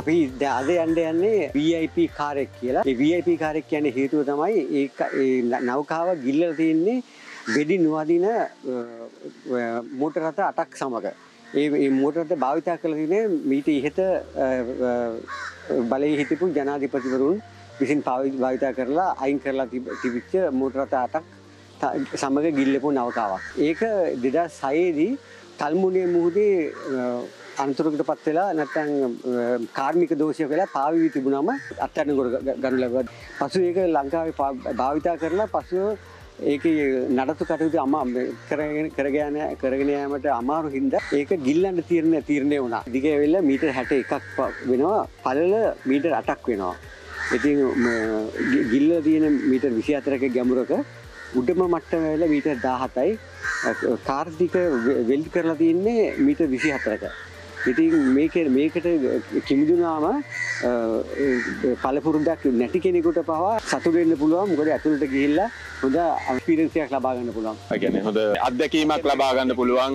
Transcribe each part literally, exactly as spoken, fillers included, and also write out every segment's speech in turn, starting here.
අපි අද යන්න යන්නේ V I P කාර් එක කියලා. මේ V I P කාර් එක කියන්නේ හේතුව තමයි ඒක නෞකාව ගිල්ලලා තින්නේ බෙඩි නොවදින මෝටර රථ අටක් සමග. ඒ මේ මෝටර රථ භාවිත කරලා තින්නේ මීට ඉහත බලයේ හිටපු ජනාධිපතිවරුන් විසින් භාවිත කරලා අයින් කරලා තිබිච්ච මෝටර රථ අටක් සමග ගිල්ලපු නෞකාවක්. ඒක two thousand six දී තල්මුණේ මුහුදේ අන්තරකට පත් වෙලා නැත්නම් කාර්මික දෝෂය වෙලා පාවිවි තිබුණාම අත්හැරන ගනු ලැබුවා. පසු ඒක ලංකාවේ භාවිතා කරලා පසු ඒකේ නඩත්තු කටයුතු අමා කරගෙන කරගෙන කරගෙන යෑමට අමාරු හින්දා ඒක ගිල්ලන්න තීරණය තීරණය වුණා. දිගේ වෙලා මීටර් හැටයි එකක් වෙනවා. පළල මීටර් අටක් වෙනවා. ඉතින් ගිල්ල තියෙන මීටර් twenty four ක ගැඹුරක උඩම මට්ටම වෙලා මීටර් seventeen යි කාර්දික වෙල්ඩ් කරලා තින්නේ මීටර් twenty four ක. ඉතින් මේක මේකට කිමිදුනාම පළපුරුද්දක් නැති කෙනෙකුට පවා සතුටු වෙන්න පුළුවන්. මොකද ඇතුළට ගිහිල්ලා හොඳ එක්ස්පීරියන්ස් එකක් ලබා ගන්න පුළුවන්. ඒ කියන්නේ හොඳ අත්දැකීමක් ලබා ගන්න පුළුවන්.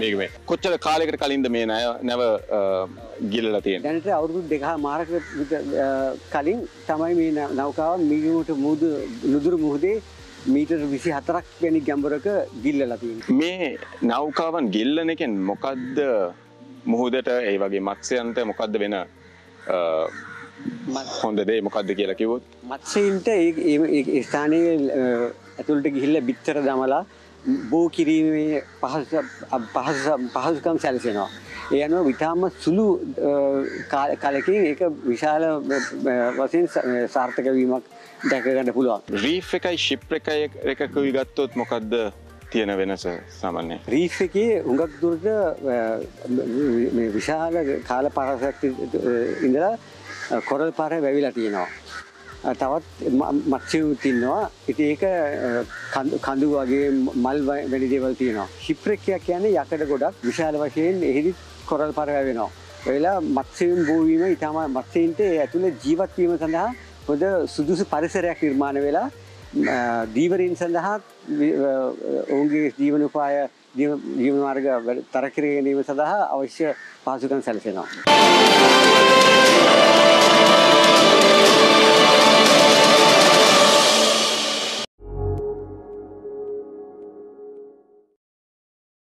මේක මේ කොච්චර කාලයකට කලින්ද මේ නැව ගිලලා තියෙන්නේ? දැනට අවුරුදු දෙකමාරකට කලින් තමයි මේ නෞකාව මීගුට මුහුදු නුදුරු මුහුදේ මීටර් twenty four ක් වෙනි ගැඹුරක ගිල්ලලා තියෙන්නේ. මේ නෞකාවන් ගිල්ලන එකෙන් මොකද්ද මුහුදට ඒ වගේ මත්ස්‍යයන්ට මොකද්ද වෙන හොඳ දේ මොකද්ද කියලා කිව්වොත් මත්ස්‍යයන්ට ඒ ස්ථානයේ ඇතුළට ගිහිල්ලා බිත්තර දමලා බෝ කිරීමේ පහස පහස පහසුකම් සැලසෙනවා. ඒ අනුව විතාම සුළු කාලයකින් ඒක විශාල වශයෙන් සාර්ථක වීමක් දැක ගන්න පුළුවන්. රීෆ් එකයි ෂිප් එකයි එක කුවි ගත්තොත් මොකද්ද තියෙන වෙනස? සාමාන්‍ය රීෆ් එකේ හුඟක් දුරට මේ විශාල කාල පාරසක් ඉඳලා කොරල් පාරේ වැවිලා තියෙනවා. තවත් මත්ස්‍යෝ තියෙනවා. ඉතින් ඒක කඳු වගේ මල් වැඩි දේවල් තියෙනවා. ෂිප්‍රෙක් කියන්නේ යකඩ ගොඩක් විශාල වශයෙන් එහිදී කොරල් පාරේ වැවෙනවා. වෙලා මත්ස්‍යන් භූමියම ඊටම මත්ස්‍යන්ට ඇතුළේ ජීවත් වීම සඳහා පොද සුදුසු පරිසරයක් නිර්මාණය වෙලා දීවරින් සඳහා ඔවුන්ගේ ජීවන උපාය ජීවන මාර්ග තරකිරීම සඳහා අවශ්‍ය පහසුකම් සැලසෙනවා.